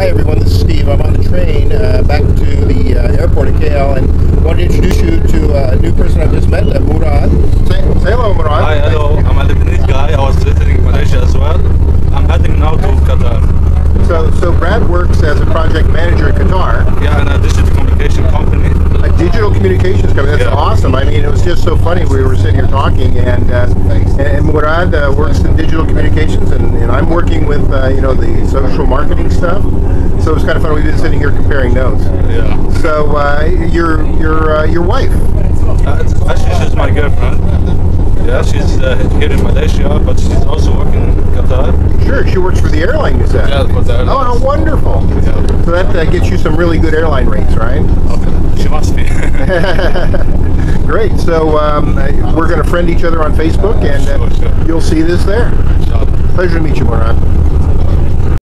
Hi everyone, this is Steve. I'm on the train back to the airport at KL, and want to introduce you to a new person I've just met, Mourad. Say hello, Mourad. Hi, hello. I'm a Lebanese guy. I was visiting Malaysia as well. I'm heading now to Qatar. So Brad works as a project manager at Qatar. Yeah, in a digital communication company. A digital communications company. That's awesome. I mean, it was just so funny. We were sitting here talking, and Mourad works in digital communications, and I'm working with the social marketing stuff. So it was kind of fun. We've been sitting here comparing notes. Yeah. So your wife? Actually, she's my girlfriend. Yeah, she's here in Malaysia, but she's also working in Qatar. Sure, she works for the airline, you said. Yeah, for the airline. Oh, how wonderful! Yeah. So that gets you some really good airline rates, right? Okay. She must be. Great. So we're going to friend each other on Facebook, and you'll see this there. Pleasure to meet you, Mourad.